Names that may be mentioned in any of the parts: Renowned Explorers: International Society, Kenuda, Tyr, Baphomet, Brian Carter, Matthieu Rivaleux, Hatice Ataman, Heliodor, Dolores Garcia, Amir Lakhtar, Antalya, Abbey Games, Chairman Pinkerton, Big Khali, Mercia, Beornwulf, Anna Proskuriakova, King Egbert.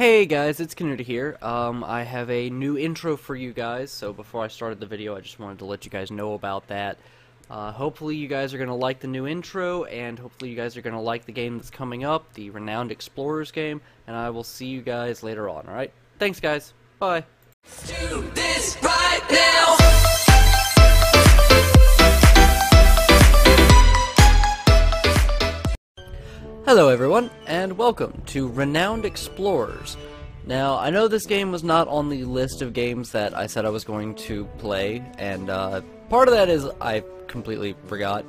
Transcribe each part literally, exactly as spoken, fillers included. Hey guys, it's Kenuda here. Um, I have a new intro for you guys, so before I started the video I just wanted to let you guys know about that. Uh, hopefully you guys are going to like the new intro, and hopefully you guys are going to like the game that's coming up, the Renowned Explorers game, and I will see you guys later on, alright? Thanks guys, bye! Let's do this right now! Hello everyone, and welcome to Renowned Explorers. Now, I know this game was not on the list of games that I said I was going to play, and uh, part of that is I completely forgot.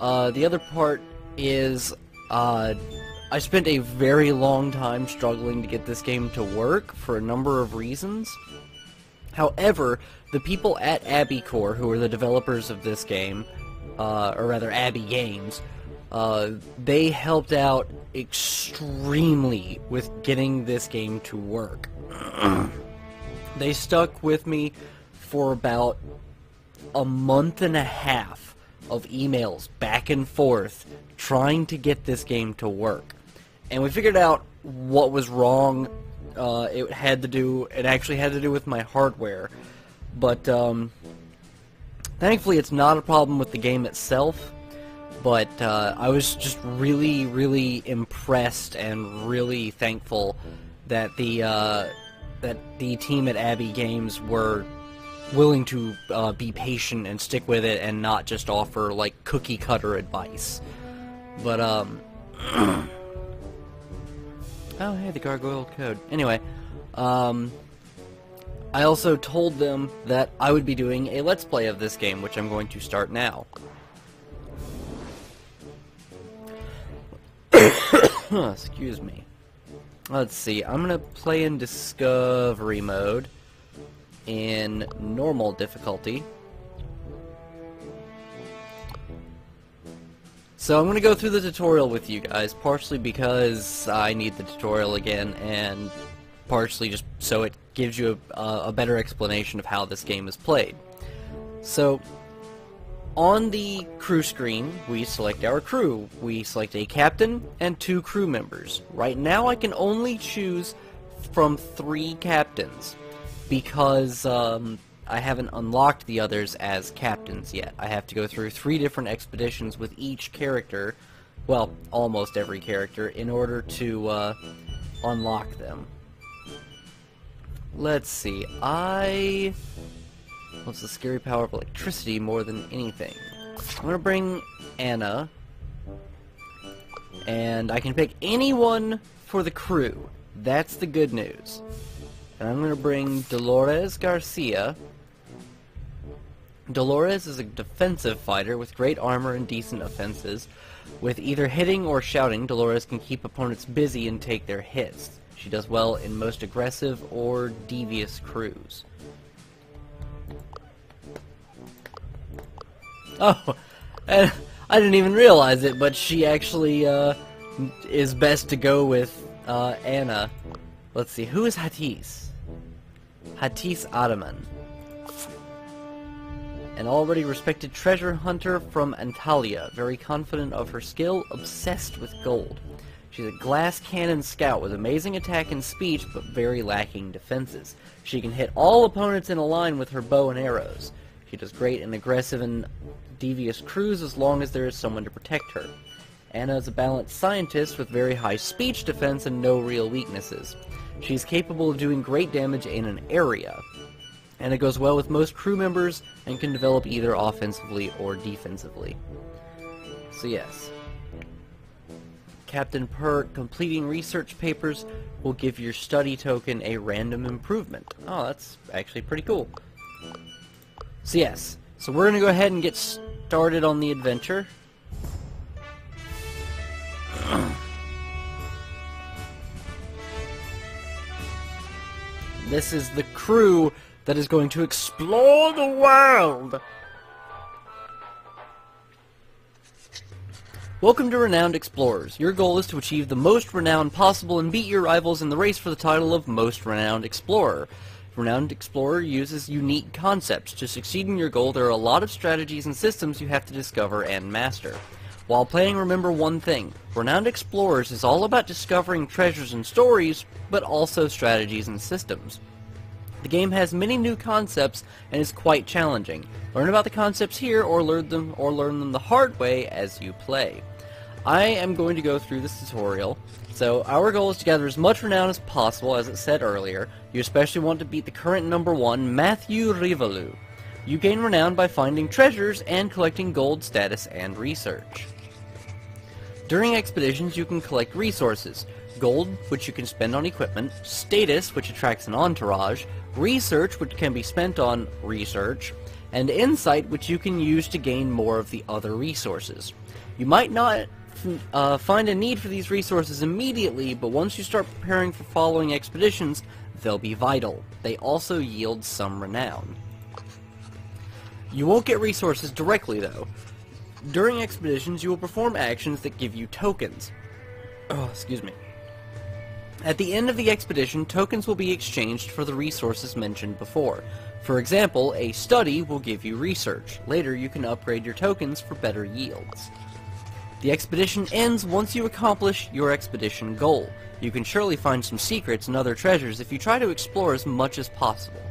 Uh, the other part is uh, I spent a very long time struggling to get this game to work for a number of reasons. However, the people at Abbey Core, who are the developers of this game, uh, or rather Abbey Games, Uh, they helped out extremely with getting this game to work. They stuck with me for about a month and a half of emails back and forth trying to get this game to work. And we figured out what was wrong. Uh, it had to do, it actually had to do with my hardware. But um, thankfully it's not a problem with the game itself. But uh, I was just really, really impressed and really thankful that the uh, that the team at Abbey Games were willing to uh, be patient and stick with it and not just offer like cookie cutter advice. But um, oh hey, the gargoyle code. Anyway, um, I also told them that I would be doing a Let's Play of this game, which I'm going to start now. Excuse me. Let's see, I'm gonna play in discovery mode in normal difficulty. So I'm gonna go through the tutorial with you guys, partially because I need the tutorial again, and partially just so it gives you a, a better explanation of how this game is played. So on the crew screen, we select our crew. We select a captain and two crew members. Right now I can only choose from three captains because um, I haven't unlocked the others as captains yet. I have to go through three different expeditions with each character, well, almost every character, in order to uh, unlock them. Let's see, I... What's the scary power of electricity more than anything? I'm gonna bring Anna, and I can pick anyone for the crew. That's the good news. And I'm gonna bring Dolores Garcia. Dolores is a defensive fighter with great armor and decent offenses. With either hitting or shouting, Dolores can keep opponents busy and take their hits. She does well in most aggressive or devious crews. Oh, and I didn't even realize it, but she actually uh, is best to go with uh, Anna. Let's see, who is Hatice? Hatice Ataman. An already respected treasure hunter from Antalya, very confident of her skill, obsessed with gold. She's a glass cannon scout with amazing attack and speech, but very lacking defenses. She can hit all opponents in a line with her bow and arrows. She does great in aggressive and devious crews as long as there is someone to protect her. Anna is a balanced scientist with very high speech defense and no real weaknesses. She is capable of doing great damage in an area. Anna goes well with most crew members and can develop either offensively or defensively. So yes. Captain Perk, completing research papers will give your study token a random improvement. Oh, that's actually pretty cool. So yes, so we're going to go ahead and get started on the adventure. This is the crew that is going to explore the world! Welcome to Renowned Explorers. Your goal is to achieve the most renown possible and beat your rivals in the race for the title of Most Renowned Explorer. Renowned Explorer uses unique concepts. To succeed in your goal, there are a lot of strategies and systems you have to discover and master. While playing, remember one thing, Renowned Explorers is all about discovering treasures and stories, but also strategies and systems. The game has many new concepts and is quite challenging. Learn about the concepts here or learn them or learn them the hard way as you play. I am going to go through this tutorial, so our goal is to gather as much renown as possible. As it said earlier, you especially want to beat the current number one, Matthieu Rivaleux. You gain renown by finding treasures and collecting gold, status, and research. During expeditions, you can collect resources: gold, which you can spend on equipment; status, which attracts an entourage; research, which can be spent on research; and insight, which you can use to gain more of the other resources. You might not uh, find a need for these resources immediately, but once you start preparing for following expeditions, they'll be vital. They also yield some renown. You won't get resources directly, though. During expeditions, you will perform actions that give you tokens. Oh, excuse me. At the end of the expedition, tokens will be exchanged for the resources mentioned before. For example, a study will give you research. Later, you can upgrade your tokens for better yields. The expedition ends once you accomplish your expedition goal. You can surely find some secrets and other treasures if you try to explore as much as possible.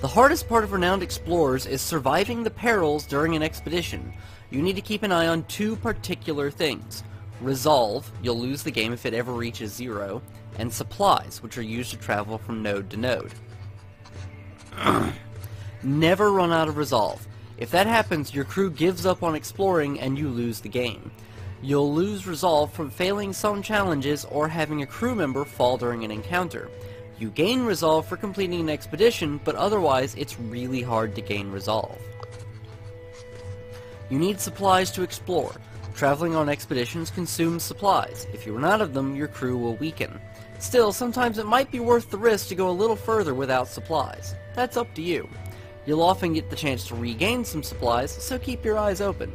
The hardest part of Renowned Explorers is surviving the perils during an expedition. You need to keep an eye on two particular things: resolve, you'll lose the game if it ever reaches zero, and supplies, which are used to travel from node to node. Never run out of resolve. If that happens, your crew gives up on exploring and you lose the game. You'll lose resolve from failing some challenges or having a crew member fall during an encounter. You gain resolve for completing an expedition, but otherwise it's really hard to gain resolve. You need supplies to explore. Traveling on expeditions consumes supplies. If you run out of them, your crew will weaken. Still, sometimes it might be worth the risk to go a little further without supplies. That's up to you. You'll often get the chance to regain some supplies, so keep your eyes open.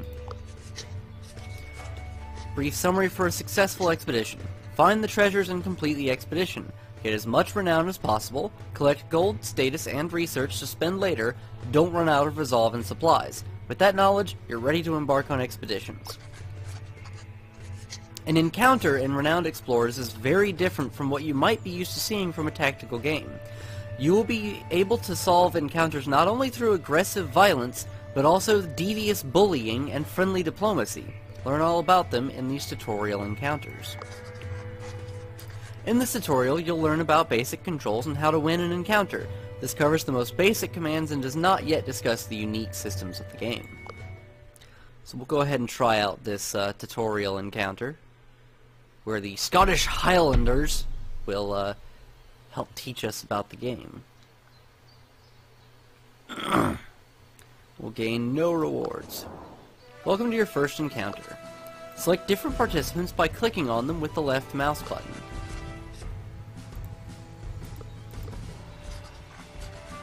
Brief summary for a successful expedition. Find the treasures and complete the expedition. Get as much renown as possible, collect gold, status, and research to spend later, don't run out of resolve and supplies. With that knowledge, you're ready to embark on expeditions. An encounter in Renowned Explorers is very different from what you might be used to seeing from a tactical game. You will be able to solve encounters not only through aggressive violence, but also devious bullying and friendly diplomacy. Learn all about them in these tutorial encounters. In this tutorial, you'll learn about basic controls and how to win an encounter. This covers the most basic commands and does not yet discuss the unique systems of the game. So we'll go ahead and try out this uh, tutorial encounter, where the Scottish Highlanders will uh, help teach us about the game. We'll gain no rewards. Welcome to your first encounter. Select different participants by clicking on them with the left mouse button.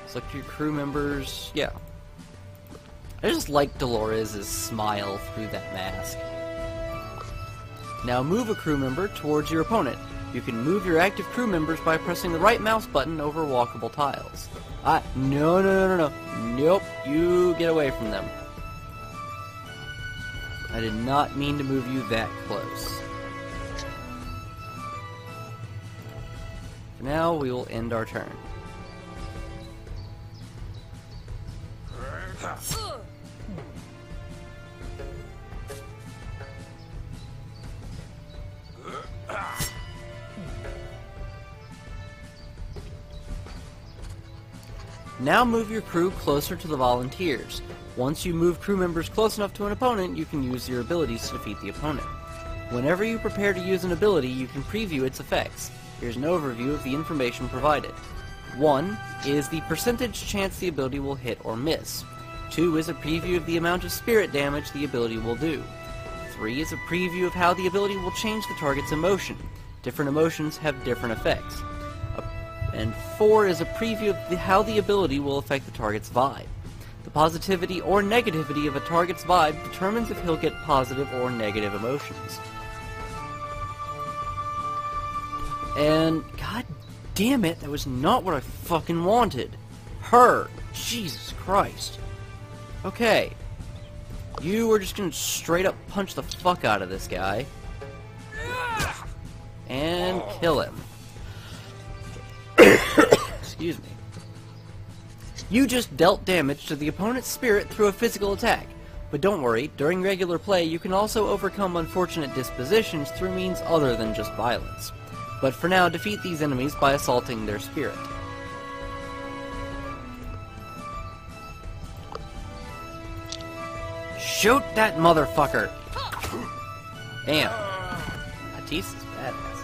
Select your crew members. Yeah. I just like Dolores' smile through that mask. Now move a crew member towards your opponent. You can move your active crew members by pressing the right mouse button over walkable tiles. Ah, no, no, no, no, no. Nope, you get away from them. I did not mean to move you that close. For now, we will end our turn. Now move your crew closer to the volunteers. Once you move crew members close enough to an opponent, you can use your abilities to defeat the opponent. Whenever you prepare to use an ability, you can preview its effects. Here's an overview of the information provided. one is the percentage chance the ability will hit or miss. two is a preview of the amount of spirit damage the ability will do. three is a preview of how the ability will change the target's emotion. Different emotions have different effects. And four is a preview of the, how the ability will affect the target's vibe. The positivity or negativity of a target's vibe determines if he'll get positive or negative emotions. And god damn it, that was not what I fucking wanted. Her. Jesus Christ. Okay, You are just gonna straight up punch the fuck out of this guy. And kill him. Excuse me. You just dealt damage to the opponent's spirit through a physical attack. But don't worry, during regular play you can also overcome unfortunate dispositions through means other than just violence. But for now, defeat these enemies by assaulting their spirit. Shoot that motherfucker! Damn. Hatice is badass.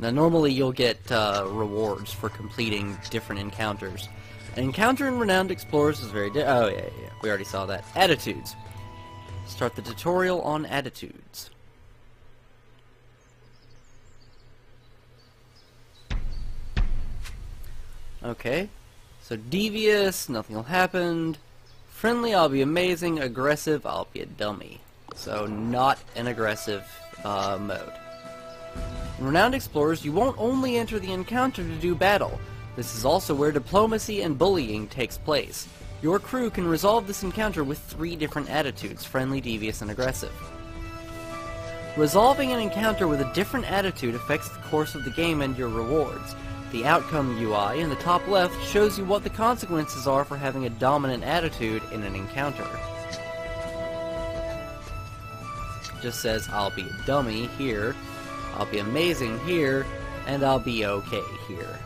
Now normally you'll get uh, rewards for completing different encounters. An encounter in Renowned Explorers is very di- oh yeah, yeah, we already saw that. Attitudes. Start the tutorial on attitudes. Okay. So devious, nothing will happen. Friendly, I'll be amazing. Aggressive, I'll be a dummy. So not an aggressive uh, mode. In Renowned Explorers, you won't only enter the encounter to do battle. This is also where diplomacy and bullying takes place. Your crew can resolve this encounter with three different attitudes: friendly, devious, and aggressive. Resolving an encounter with a different attitude affects the course of the game and your rewards. The outcome U I in the top left shows you what the consequences are for having a dominant attitude in an encounter. It just says, I'll be a dummy here, I'll be amazing here, and I'll be okay here.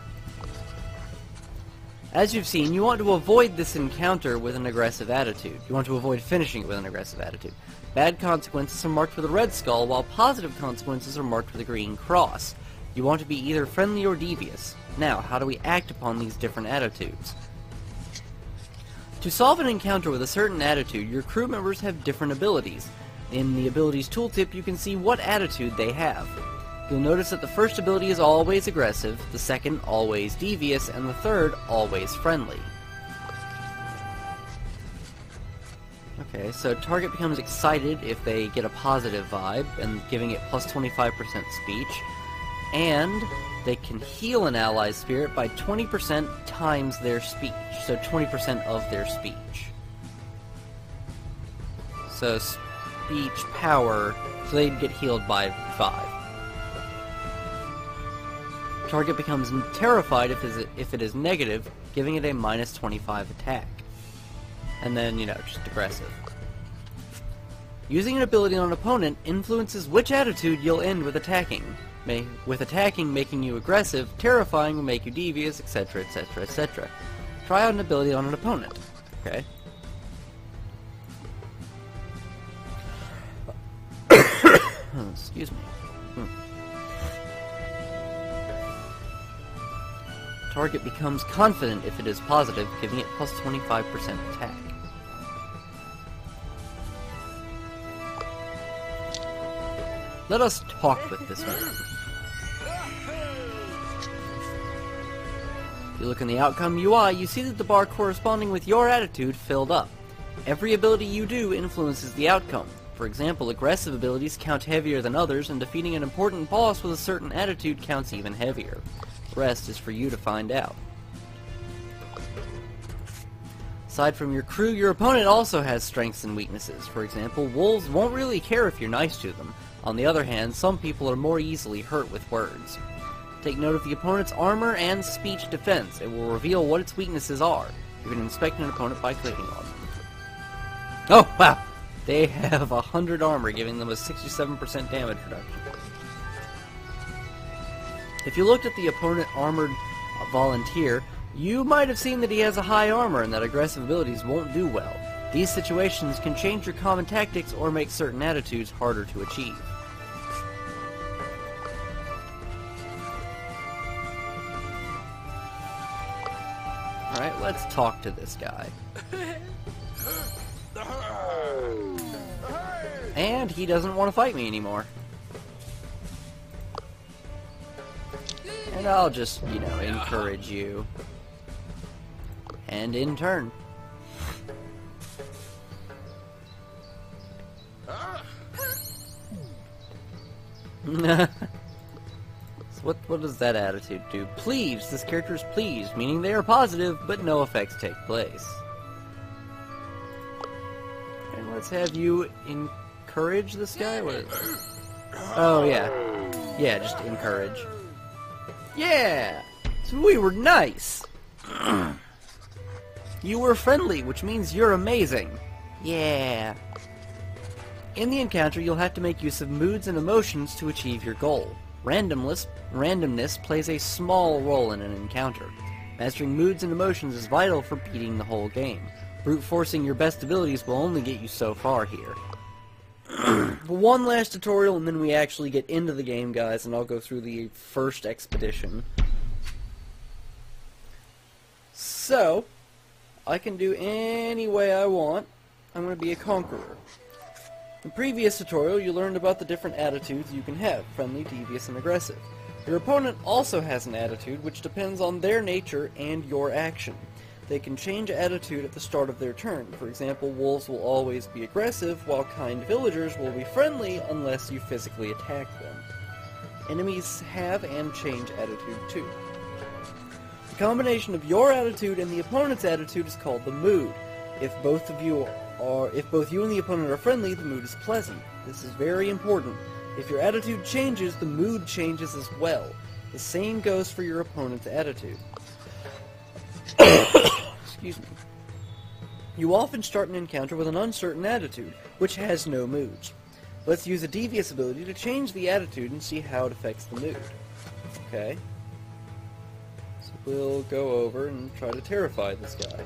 As you've seen, you want to avoid this encounter with an aggressive attitude. You want to avoid finishing it with an aggressive attitude. Bad consequences are marked with a red skull, while positive consequences are marked with a green cross. You want to be either friendly or devious. Now, how do we act upon these different attitudes? To solve an encounter with a certain attitude, your crew members have different abilities. In the abilities tooltip, you can see what attitude they have. You'll notice that the first ability is always aggressive, the second always devious, and the third always friendly. Okay, so target becomes excited if they get a positive vibe, and giving it plus twenty-five percent speech, and they can heal an ally's spirit by twenty percent times their speech, so twenty percent of their speech. So speech power, so they'd get healed by five. Target becomes terrified if is if it is negative, giving it a minus twenty-five attack. And then, you know, just aggressive. Using an ability on an opponent influences which attitude you'll end with attacking. May, with attacking making you aggressive, terrifying will make you devious, et cetera, et cetera, et cetera. Try out an ability on an opponent. Okay. Oh, excuse me. Target becomes confident if it is positive, giving it plus twenty-five percent attack. Let us talk with this one. If you look in the outcome U I, you see that the bar corresponding with your attitude filled up. Every ability you do influences the outcome. For example, aggressive abilities count heavier than others, and defeating an important boss with a certain attitude counts even heavier. Rest is for you to find out. Aside from your crew, your opponent also has strengths and weaknesses. For example, wolves won't really care if you're nice to them. On the other hand, some people are more easily hurt with words. Take note of the opponent's armor and speech defense. It will reveal what its weaknesses are. You can inspect an opponent by clicking on them. Oh, wow! They have one hundred armor, giving them a sixty-seven percent damage reduction. If you looked at the opponent armored volunteer, you might have seen that he has a high armor and that aggressive abilities won't do well. These situations can change your common tactics or make certain attitudes harder to achieve. Alright, let's talk to this guy. And he doesn't want to fight me anymore. And I'll just, you know, encourage you. And in turn. It's What what does that attitude do? Pleased. This character is pleased, meaning they are positive, but no effects take place. And let's have you encourage this guy? What is... Oh, yeah. Yeah, just encourage. Yeah! So we were nice! You were friendly, which means you're amazing. Yeah! In the encounter, you'll have to make use of moods and emotions to achieve your goal. Randomness, randomness plays a small role in an encounter. Mastering moods and emotions is vital for beating the whole game. Brute forcing your best abilities will only get you so far here. One last tutorial and then we actually get into the game, guys, and I'll go through the first expedition. So, I can do any way I want. I'm going to be a conqueror. In the previous tutorial, you learned about the different attitudes you can have, friendly, devious, and aggressive. Your opponent also has an attitude which depends on their nature and your action. They can change attitude at the start of their turn. For example, wolves will always be aggressive, while kind villagers will be friendly unless you physically attack them. Enemies have and change attitude too. The combination of your attitude and the opponent's attitude is called the mood. If both of you are Or if both you and the opponent are friendly, the mood is pleasant. This is very important. If your attitude changes, the mood changes as well. The same goes for your opponent's attitude. Excuse me. You often start an encounter with an uncertain attitude, which has no moods. Let's use a devious ability to change the attitude and see how it affects the mood. Okay. So we'll go over and try to terrify this guy.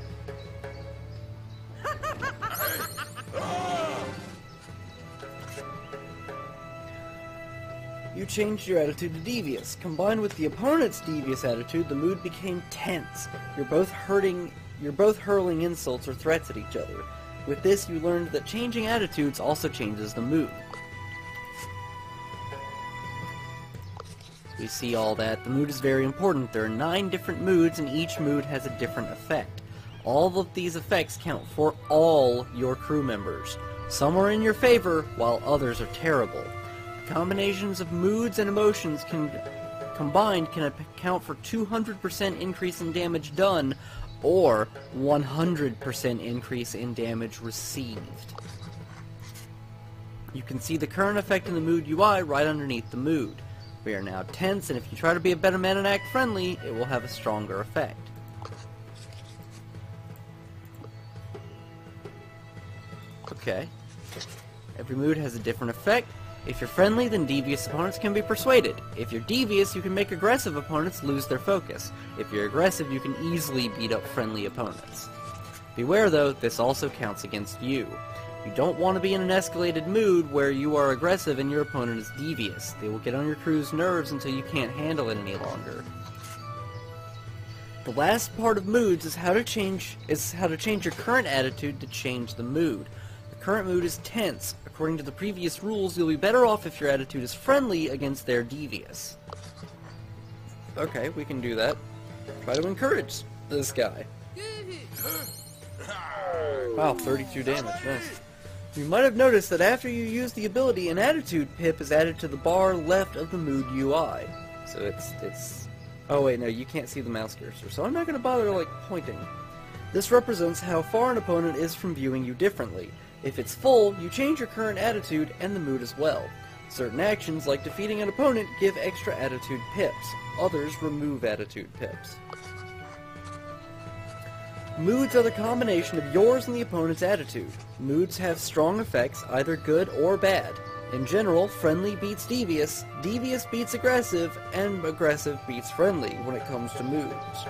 You changed your attitude to devious. Combined with the opponent's devious attitude, the mood became tense. You're both hurting, you're both hurling insults or threats at each other. With this, you learned that changing attitudes also changes the mood. So we see all that. The mood is very important. There are nine different moods, and each mood has a different effect. All of these effects count for all your crew members. Some are in your favor, while others are terrible. Combinations of moods and emotions can, combined can account for two hundred percent increase in damage done, or one hundred percent increase in damage received. You can see the current effect in the mood U I right underneath the mood. We are now tense, and if you try to be a better man and act friendly, it will have a stronger effect. Okay. Every mood has a different effect. If you're friendly, then devious opponents can be persuaded. If you're devious, you can make aggressive opponents lose their focus. If you're aggressive, you can easily beat up friendly opponents. Beware though, this also counts against you. You don't want to be in an escalated mood where you are aggressive and your opponent is devious. They will get on your crew's nerves until you can't handle it any longer. The last part of moods is how to change is how to change your current attitude to change the mood. Current mood is tense. According to the previous rules, you'll be better off if your attitude is friendly against their devious. Okay, we can do that. Try to encourage this guy. Wow, thirty-two damage, nice. You might have noticed that after you use the ability, an attitude pip is added to the bar left of the mood U I. So it's, it's... Oh wait, no, you can't see the mouse cursor, so I'm not going to bother, like, pointing. This represents how far an opponent is from viewing you differently. If it's full, you change your current attitude and the mood as well. Certain actions, like defeating an opponent, give extra attitude pips. Others remove attitude pips. Moods are the combination of yours and the opponent's attitude. Moods have strong effects, either good or bad. In general, friendly beats devious, devious beats aggressive, and aggressive beats friendly when it comes to moods.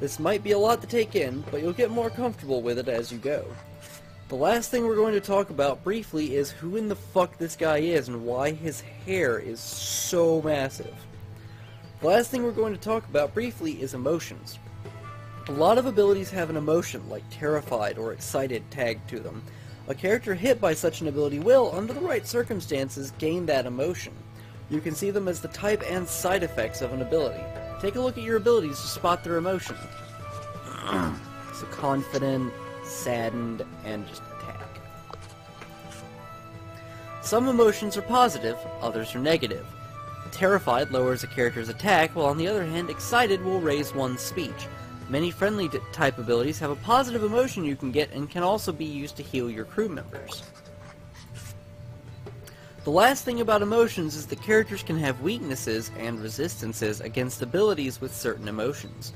This might be a lot to take in, but you'll get more comfortable with it as you go. The last thing we're going to talk about briefly is who in the fuck this guy is and why his hair is so massive. The last thing we're going to talk about briefly is emotions. A lot of abilities have an emotion, like terrified or excited, tagged to them. A character hit by such an ability will, under the right circumstances, gain that emotion. You can see them as the type and side effects of an ability. Take a look at your abilities to spot their emotion. So confident, saddened, and just attack. Some emotions are positive, others are negative. Terrified lowers a character's attack, while on the other hand, excited will raise one's speech. Many friendly type abilities have a positive emotion you can get and can also be used to heal your crew members. The last thing about emotions is that characters can have weaknesses and resistances against abilities with certain emotions.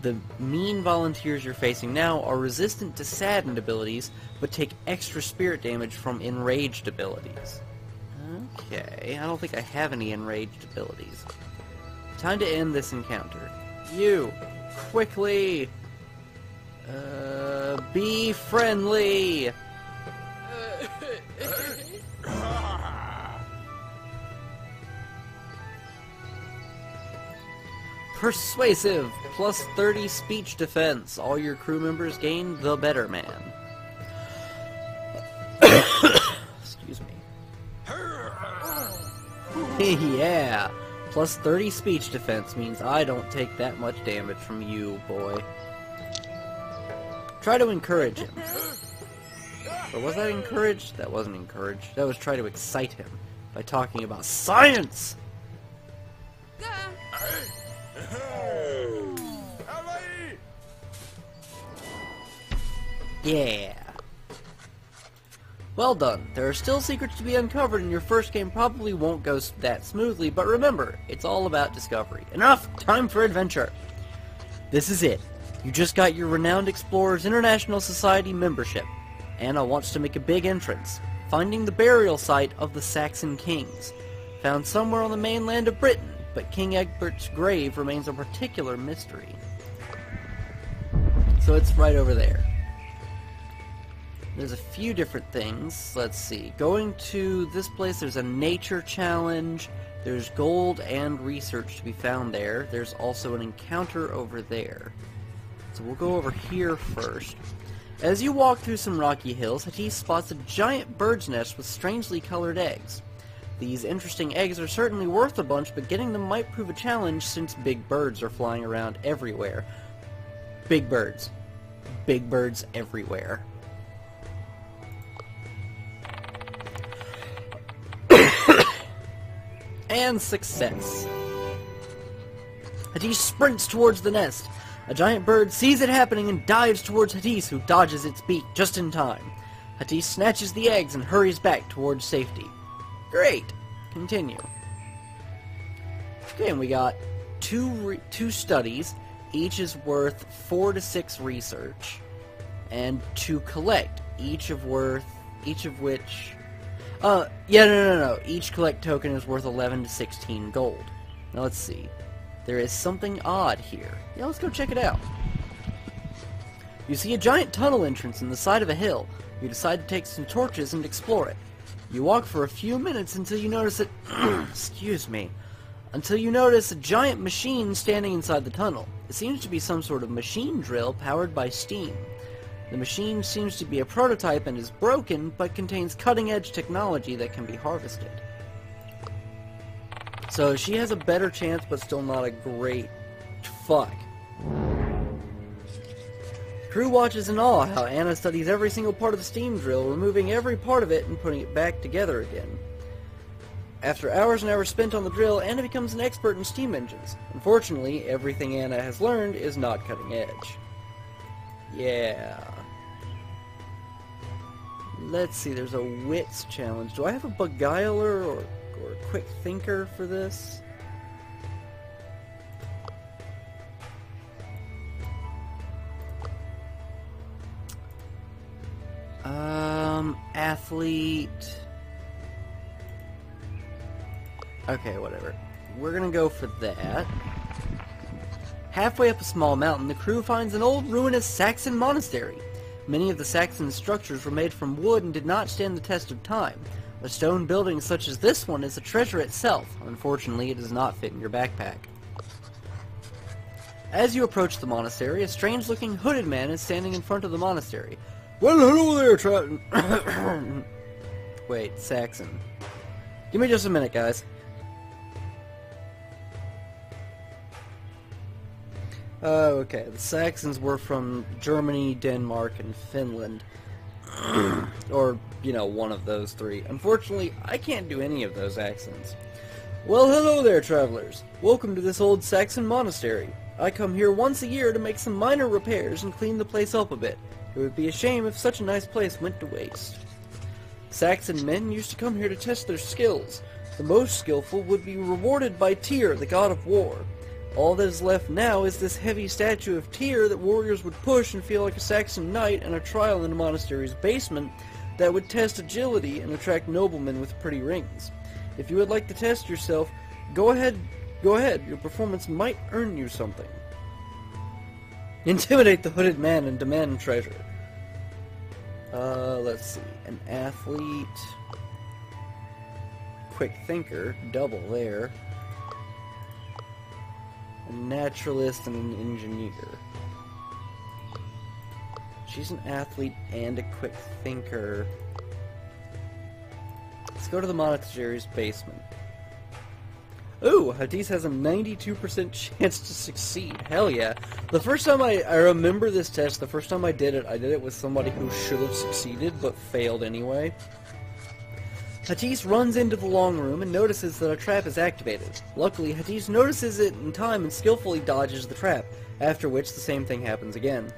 The mean volunteers you're facing now are resistant to saddened abilities, but take extra spirit damage from enraged abilities. Okay, I don't think I have any enraged abilities. Time to end this encounter. You! Quickly! Uh, be friendly! Persuasive! Plus thirty speech defense. All your crew members gain the better man. Excuse me. Yeah! Plus thirty speech defense means I don't take that much damage from you, boy. Try to encourage him. Or was that encouraged? That wasn't encouraged. That was try to excite him by talking about science! Yeah! Well done. There are still secrets to be uncovered, and your first game probably won't go that smoothly, but remember, it's all about discovery. Enough! Time for adventure! This is it. You just got your Renowned Explorers International Society membership. Anna wants to make a big entrance, finding the burial site of the Saxon kings. Found somewhere on the mainland of Britain, but King Egbert's grave remains a particular mystery. So it's right over there. There's a few different things. Let's see. Going to this place, there's a nature challenge. There's gold and research to be found there. There's also an encounter over there. So we'll go over here first. As you walk through some rocky hills, Hatice spots a giant bird's nest with strangely colored eggs. These interesting eggs are certainly worth a bunch, but getting them might prove a challenge since big birds are flying around everywhere. Big birds. Big birds everywhere. And success. Hatice sprints towards the nest. A giant bird sees it happening and dives towards Hatice, who dodges its beak just in time. Hatice snatches the eggs and hurries back towards safety. Great! Continue. Okay, and we got two, re two studies. Each is worth four to six research. And two collect, each of worth, each of which... Uh, yeah, no, no, no, each collect token is worth eleven to sixteen gold. Now let's see. There is something odd here. Yeah, let's go check it out. You see a giant tunnel entrance in the side of a hill. You decide to take some torches and explore it. You walk for a few minutes until you notice it... excuse me. Until you notice a giant machine standing inside the tunnel. It seems to be some sort of machine drill powered by steam. The machine seems to be a prototype and is broken, but contains cutting-edge technology that can be harvested. So she has a better chance, but still not a great... fuck. Crew watches in awe how Anna studies every single part of the steam drill, removing every part of it and putting it back together again. After hours and hours spent on the drill, Anna becomes an expert in steam engines. Unfortunately, everything Anna has learned is not cutting-edge. Yeah. Let's see, there's a wits challenge. Do I have a beguiler or, or a quick thinker for this? Um, athlete. Okay, whatever. We're gonna go for that. Halfway up a small mountain, the crew finds an old ruinous Saxon monastery. Many of the Saxon structures were made from wood and did not stand the test of time. A stone building such as this one is a treasure itself. Unfortunately, it does not fit in your backpack. As you approach the monastery, a strange-looking hooded man is standing in front of the monastery. Well, hello there, Triton. Wait, Saxon. Give me just a minute, guys. Oh, okay. The Saxons were from Germany, Denmark, and Finland. Or, you know, one of those three. Unfortunately, I can't do any of those accents. Well, hello there, travelers. Welcome to this old Saxon monastery. I come here once a year to make some minor repairs and clean the place up a bit. It would be a shame if such a nice place went to waste. Saxon men used to come here to test their skills. The most skillful would be rewarded by Tyr, the god of war. All that is left now is this heavy statue of Tyr that warriors would push and feel like a Saxon knight, and a trial in a monastery's basement that would test agility and attract noblemen with pretty rings. If you would like to test yourself, go ahead, go ahead. Your performance might earn you something. Intimidate the hooded man and demand treasure. Uh, let's see. An athlete. Quick thinker. Double there. A naturalist and an engineer. She's an athlete and a quick thinker. Let's go to the monastery's basement. Ooh, Hatice has a ninety-two percent chance to succeed. Hell yeah. The first time I, I remember this test, the first time I did it, I did it with somebody who should have succeeded, but failed anyway. Hatice runs into the long room and notices that a trap is activated. Luckily, Hatice notices it in time and skillfully dodges the trap, after which the same thing happens again.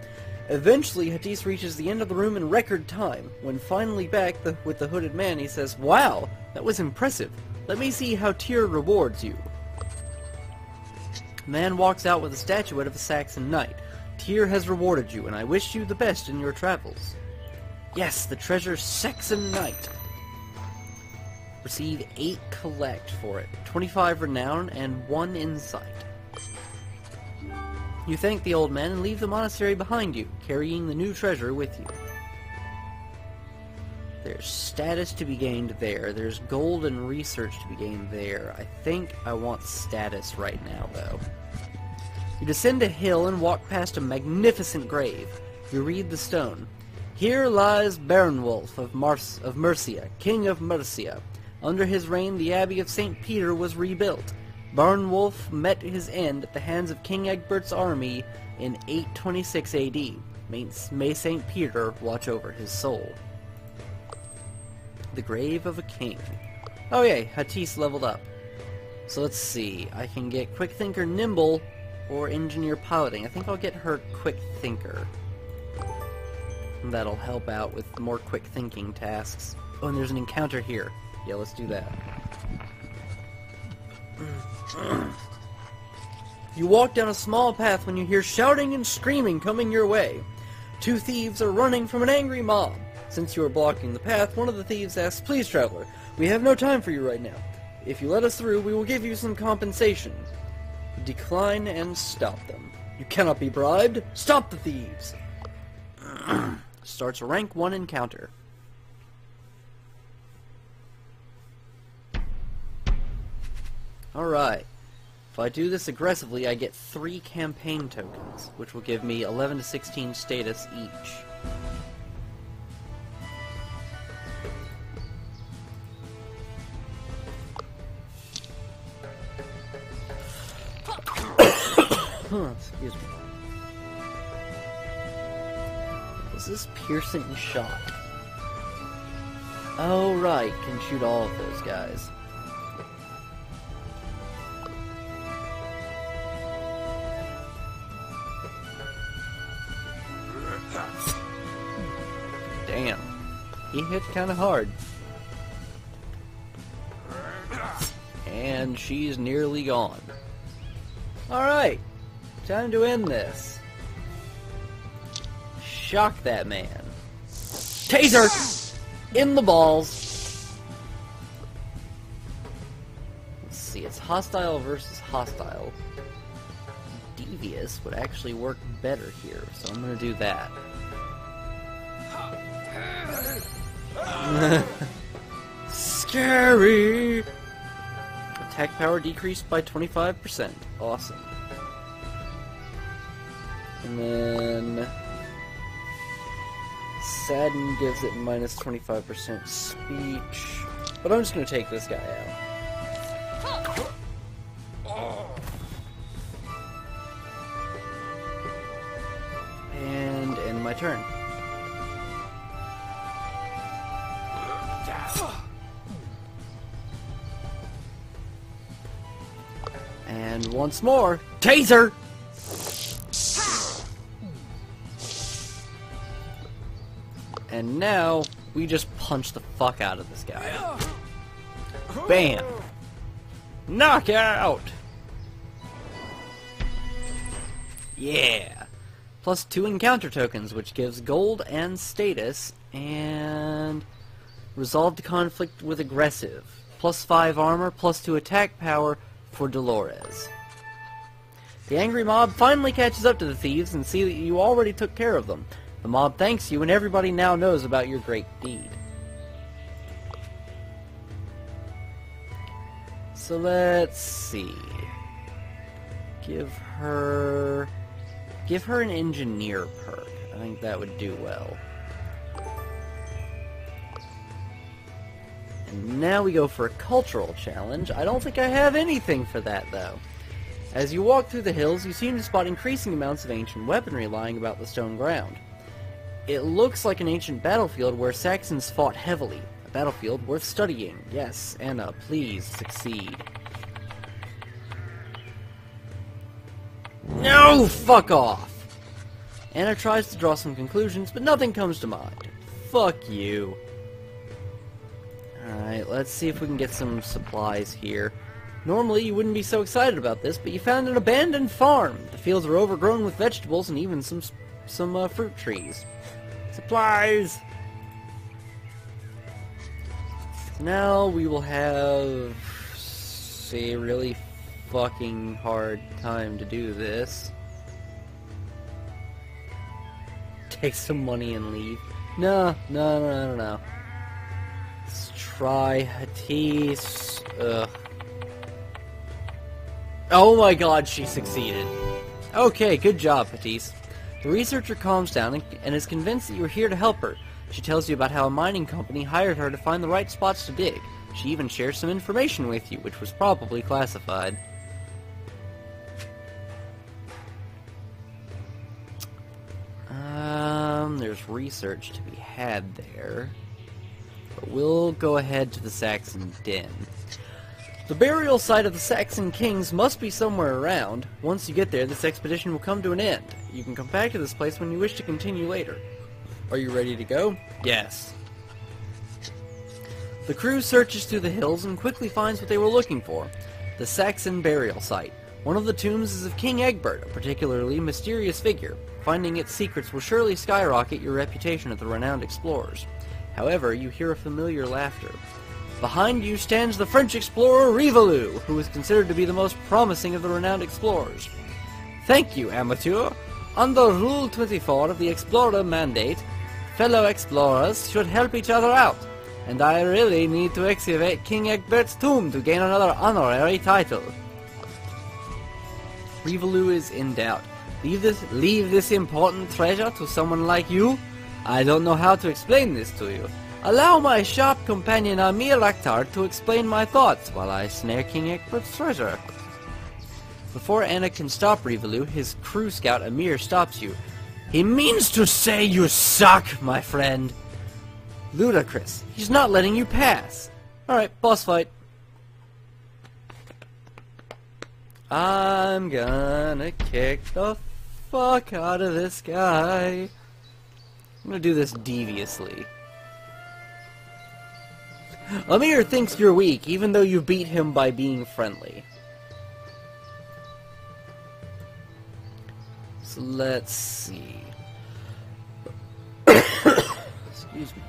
Eventually, Hatice reaches the end of the room in record time. When finally back the, with the hooded man, he says, "Wow, that was impressive. Let me see how Tyr rewards you." The man walks out with a statuette of a Saxon knight. "Tyr has rewarded you, and I wish you the best in your travels." Yes, the treasure Saxon knight. Receive eight collect for it, twenty-five renown, and one insight. You thank the old man and leave the monastery behind you, carrying the new treasure with you. There's status to be gained there. There's gold and research to be gained there. I think I want status right now, though. You descend a hill and walk past a magnificent grave. You read the stone. "Here lies Beornwulf of, Mars of Mercia, King of Mercia. Under his reign, the Abbey of Saint Peter was rebuilt. Beornwulf met his end at the hands of King Egbert's army in eight twenty-six A D. May Saint Peter watch over his soul." The grave of a king. Oh yay, Hatice leveled up. So let's see, I can get Quick Thinker Nimble or Engineer Piloting. I think I'll get her Quick Thinker. That'll help out with more quick thinking tasks. Oh, and there's an encounter here. Yeah, let's do that. You walk down a small path when you hear shouting and screaming coming your way. Two thieves are running from an angry mob. Since you are blocking the path, one of the thieves asks, "Please, traveler, we have no time for you right now. If you let us through, we will give you some compensation." Decline and stop them. You cannot be bribed. Stop the thieves. Starts a rank one encounter. Alright, if I do this aggressively, I get three campaign tokens, which will give me eleven to sixteen status each. Excuse me. Is this piercing shot? Oh right, can shoot all of those guys. Damn. He hit kind of hard. And she's nearly gone. Alright. Time to end this. Shock that man. Taser! In the balls. Let's see. It's hostile versus hostile. Devious would actually work better here, so I'm going to do that. Scary! Attack power decreased by twenty-five percent. Awesome. And then Sadden gives it minus twenty-five percent speech. But I'm just gonna take this guy out. And end my turn. And once more, taser! And now, we just punch the fuck out of this guy. Bam! Knockout! Yeah! Plus two encounter tokens, which gives gold and status, and resolved conflict with aggressive. Plus five armor, plus two attack power for Dolores. The angry mob finally catches up to the thieves and see that you already took care of them. The mob thanks you, and everybody now knows about your great deed. So let's see. Give her... Give her an engineer perk. I think that would do well. And now we go for a cultural challenge. I don't think I have anything for that, though. As you walk through the hills, you seem to spot increasing amounts of ancient weaponry lying about the stone ground. It looks like an ancient battlefield where Saxons fought heavily. A battlefield worth studying. Yes, Anna, please succeed. No! Fuck off! Anna tries to draw some conclusions, but nothing comes to mind. Fuck you. Alright, let's see if we can get some supplies here. Normally, you wouldn't be so excited about this, but you found an abandoned farm. The fields are overgrown with vegetables and even some some uh, fruit trees. Supplies! Now we will have... say, really... fucking hard time to do this. Take some money and leave. No, no, no, no, no. Let's try Hatice. Ugh. Oh my god, she succeeded. Okay, good job, Hatice. The researcher calms down and is convinced that you are here to help her. She tells you about how a mining company hired her to find the right spots to dig. She even shares some information with you, which was probably classified. Um, there's research to be had there. But we'll go ahead to the Saxon Den. The burial site of the Saxon kings must be somewhere around. Once you get there, this expedition will come to an end. You can come back to this place when you wish to continue later. Are you ready to go? Yes. The crew searches through the hills and quickly finds what they were looking for. The Saxon burial site. One of the tombs is of King Egbert, a particularly mysterious figure. Finding its secrets will surely skyrocket your reputation at the Renowned Explorers. However, you hear a familiar laughter. Behind you stands the French explorer Rivaleux, who is considered to be the most promising of the Renowned Explorers. Thank you, amateur. Under Rule twenty-four of the Explorer Mandate, fellow explorers should help each other out. And I really need to excavate King Egbert's tomb to gain another honorary title. Rivaleux is in doubt. Leave this, leave this important treasure to someone like you? I don't know how to explain this to you. Allow my sharp companion Amir Lakhtar to explain my thoughts while I snare King Egbert's treasure. Before Anna can stop Rivaleux, his crew scout Amir stops you. He means to say you suck, my friend. Ludicrous. He's not letting you pass. Alright, boss fight. I'm gonna kick the fuck out of this guy. I'm gonna do this deviously. Amir thinks you're weak, even though you beat him by being friendly. So let's see. Excuse me.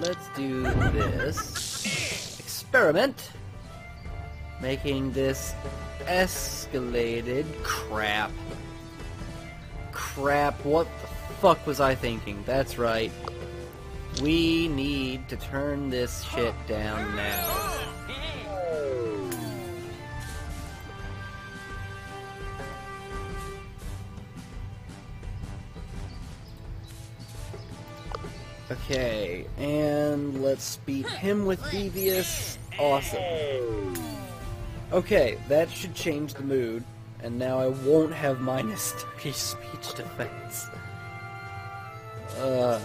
Let's do this experiment, making this escalated crap. Crap, what the fuck was I thinking? That's right. We need to turn this shit down now. Okay, and let's beat him with Devious. Awesome. Okay, that should change the mood, and now I won't have minus three speech defense. Uh,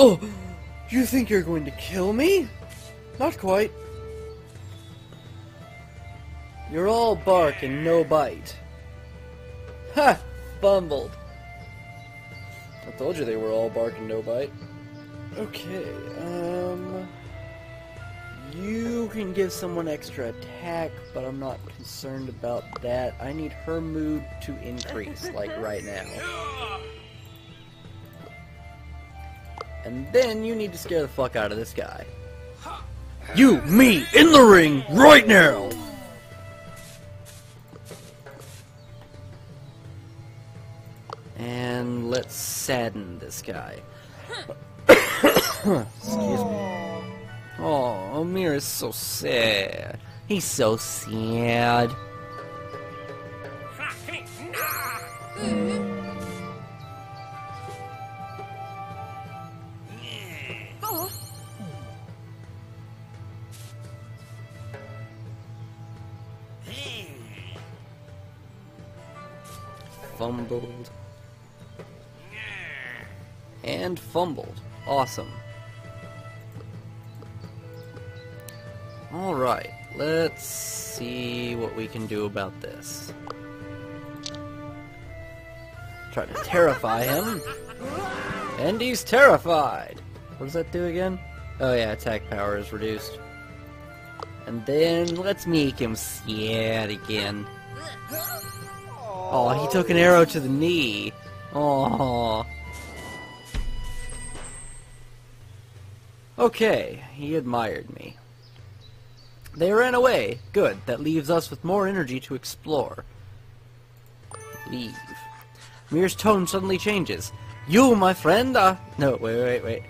Oh! You think you're going to kill me? Not quite. You're all bark and no bite. Ha! Bumbled. I told you they were all bark and no bite. Okay, um... you can give someone extra attack, but I'm not concerned about that. I need her mood to increase, like right now. And then you need to scare the fuck out of this guy. You, me, in the ring, right now! And let's sadden this guy. Excuse me. Oh, Amir is so sad. He's so sad. Fumbled. And fumbled. Awesome. Alright, let's see what we can do about this. Try to terrify him. And he's terrified! What does that do again? Oh yeah, attack power is reduced. And then let's make him sad again. Oh, he took an arrow to the knee. Oh. Okay, he admired me. They ran away. Good. That leaves us with more energy to explore. Leave. Mir's tone suddenly changes. You, my friend, are... No, wait, wait, wait.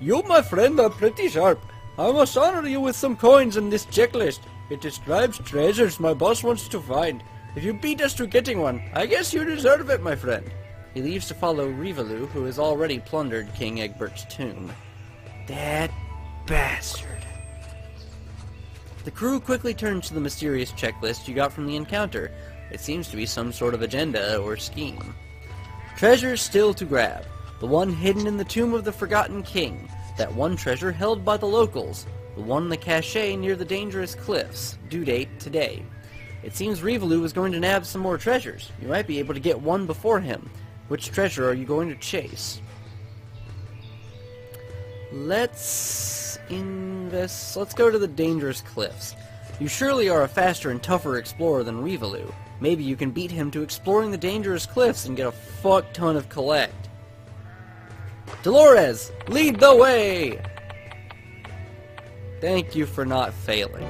You, my friend, are pretty sharp. I must honor you with some coins in this checklist. It describes treasures my boss wants to find. If you beat us to getting one, I guess you deserve it, my friend. He leaves to follow Rivaleux, who has already plundered King Egbert's tomb. That bastard. The crew quickly turns to the mysterious checklist you got from the encounter. It seems to be some sort of agenda or scheme. Treasures still to grab. The one hidden in the tomb of the forgotten king. That one treasure held by the locals. The one in the cache near the dangerous cliffs. Due date today. It seems Rivaleux was going to nab some more treasures. You might be able to get one before him. Which treasure are you going to chase? Let's invest. Let's go to the dangerous cliffs. You surely are a faster and tougher explorer than Rivaleux. Maybe you can beat him to exploring the dangerous cliffs and get a fuck ton of collect. Dolores, lead the way! Thank you for not failing.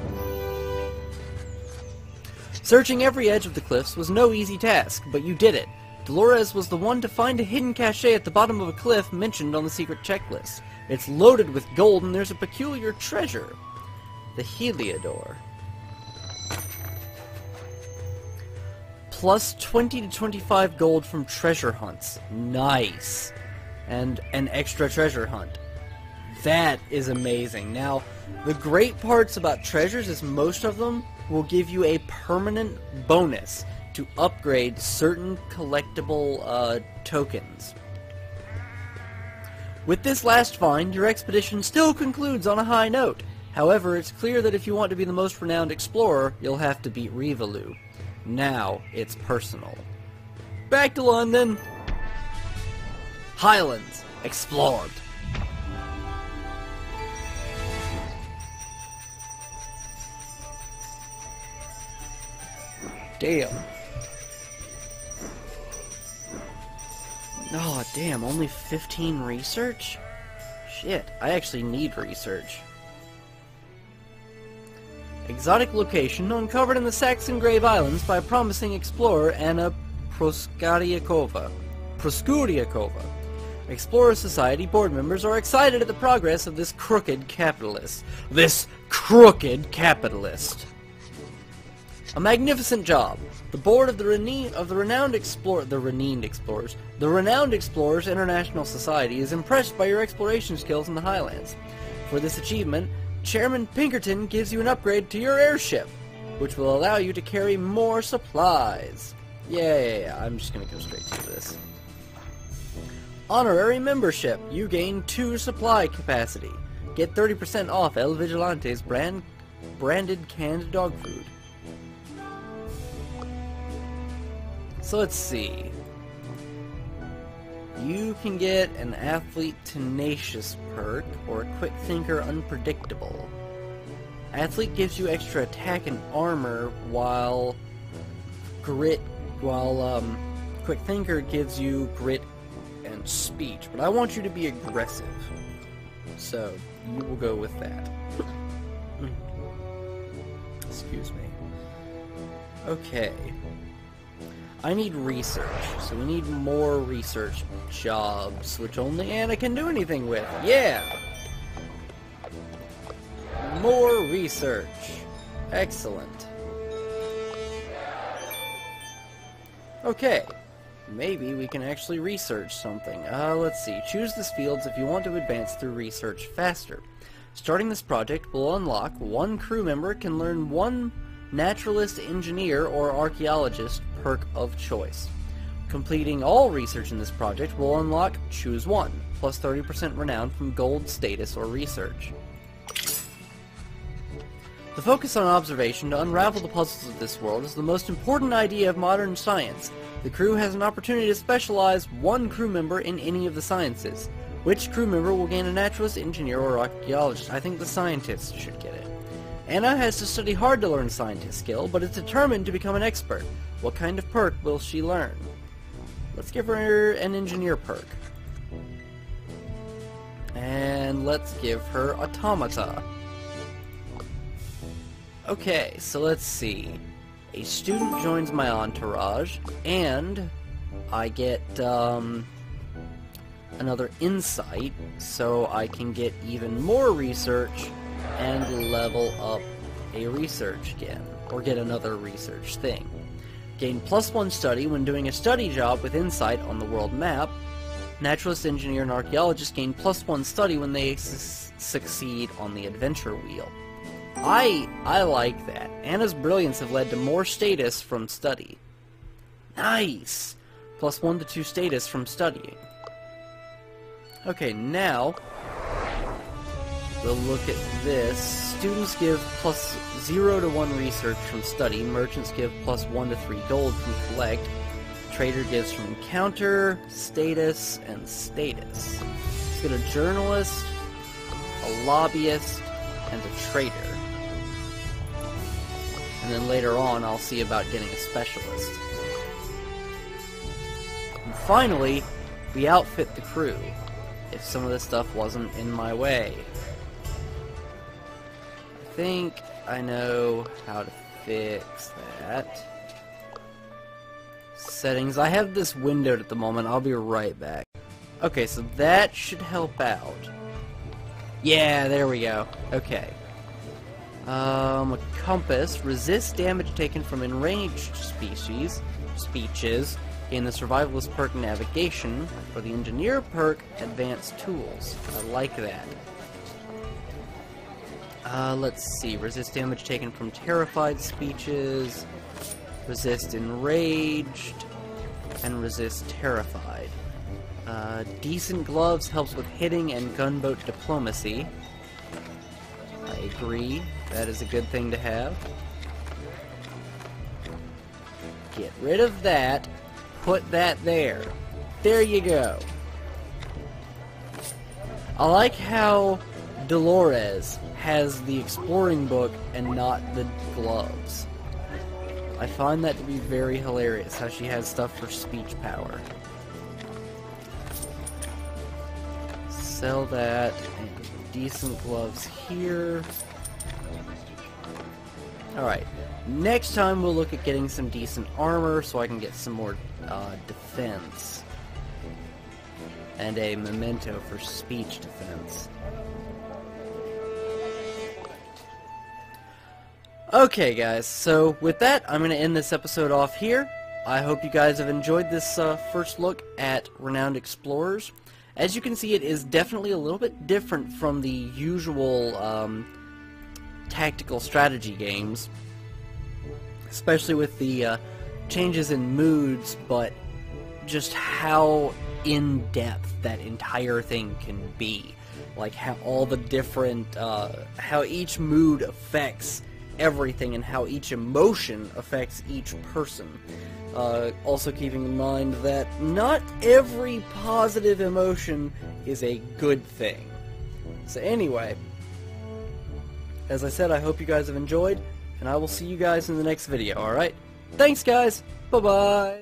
Searching every edge of the cliffs was no easy task, but you did it. Dolores was the one to find a hidden cache at the bottom of a cliff mentioned on the secret checklist. It's loaded with gold, and there's a peculiar treasure. The Heliodor. Plus twenty to twenty-five gold from treasure hunts. Nice. And an extra treasure hunt. That is amazing. Now, the great parts about treasures is most of them will give you a permanent bonus to upgrade certain collectible uh, tokens. With this last find, your expedition still concludes on a high note. However, it's clear that if you want to be the most renowned explorer, you'll have to beat Rivaleux. Now, it's personal. Back to London! Highlands, explored! Damn. Oh, damn, only fifteen research? Shit, I actually need research. Exotic location uncovered in the Saxon Grave Islands by promising explorer Anna Proskuriakova. Proskuriakova. Explorer Society board members are excited at the progress of this crooked capitalist. This crooked capitalist! A magnificent job. The board of the Rene of the renowned explore the renowned explorers, the Renowned Explorers International Society is impressed by your exploration skills in the Highlands. For this achievement, Chairman Pinkerton gives you an upgrade to your airship, which will allow you to carry more supplies. Yeah, yeah, yeah. I'm just gonna go straight to this. Honorary membership. You gain two supply capacity. Get thirty percent off El Vigilante's brand branded canned dog food. So let's see. You can get an Athlete Tenacious perk or Quick Thinker Unpredictable. Athlete gives you extra attack and armor, while Grit, while um, Quick Thinker gives you Grit and Speech. But I want you to be aggressive, so you will go with that. Excuse me. Okay. I need research, so we need more research jobs, which only Anna can do anything with. Yeah! More research. Excellent. Okay. Maybe we can actually research something. Uh, let's see. Choose the fields if you want to advance through research faster. Starting this project will unlock one crew member can learn one naturalist, engineer, or archaeologist perk of choice. Completing all research in this project will unlock Choose One, plus thirty percent renown from gold, status, or research. The focus on observation to unravel the puzzles of this world is the most important idea of modern science. The crew has an opportunity to specialize one crew member in any of the sciences. Which crew member will gain a naturalist, engineer, or archaeologist? I think the scientists should get it. Anna has to study hard to learn scientist skill, but is determined to become an expert. What kind of perk will she learn? Let's give her an engineer perk. And let's give her automata. Okay, so let's see. A student joins my entourage, and I get um, another insight, so I can get even more research and level up a research again, or get another research thing. Gain plus one study when doing a study job with insight on the world map. Naturalist, engineer, and archaeologist gain plus one study when they su succeed on the adventure wheel. I I like that. Anna's brilliance have led to more status from study. Nice! Plus one to two status from studying. Okay, now we'll look at this. Students give plus zero to one research from study. Merchants give plus one to three gold from collect. Trader gives from encounter, status, and status. Let's get a journalist, a lobbyist, and a trader. And then later on, I'll see about getting a specialist. And finally, we outfit the crew. If some of this stuff wasn't in my way. I think I know how to fix that. Settings. I have this windowed at the moment. I'll be right back. Okay, so that should help out. Yeah, there we go. Okay. Um, a compass. Resist damage taken from enraged species. Speeches. Gain the survivalist perk navigation. For the engineer perk, advanced tools. I like that. Uh, let's see. Resist damage taken from terrified speeches, resist enraged, and resist terrified. Uh, decent gloves helps with hitting and gunboat diplomacy. I agree. That is a good thing to have. Get rid of that. Put that there. There you go. I like how Dolores has the exploring book and not the gloves. I find that to be very hilarious, how she has stuff for speech power. Sell that, and decent gloves here. Alright, next time we'll look at getting some decent armor so I can get some more uh, defense. And a memento for speech defense. Okay guys, so with that, I'm going to end this episode off here. I hope you guys have enjoyed this uh, first look at Renowned Explorers. As you can see, it is definitely a little bit different from the usual um, tactical strategy games, especially with the uh, changes in moods, but just how in depth that entire thing can be. Like how all the different, uh, how each mood affects everything and how each emotion affects each person. Uh, also keeping in mind that not every positive emotion is a good thing. So anyway, as I said, I hope you guys have enjoyed, and I will see you guys in the next video, alright? Thanks guys! Bye-bye!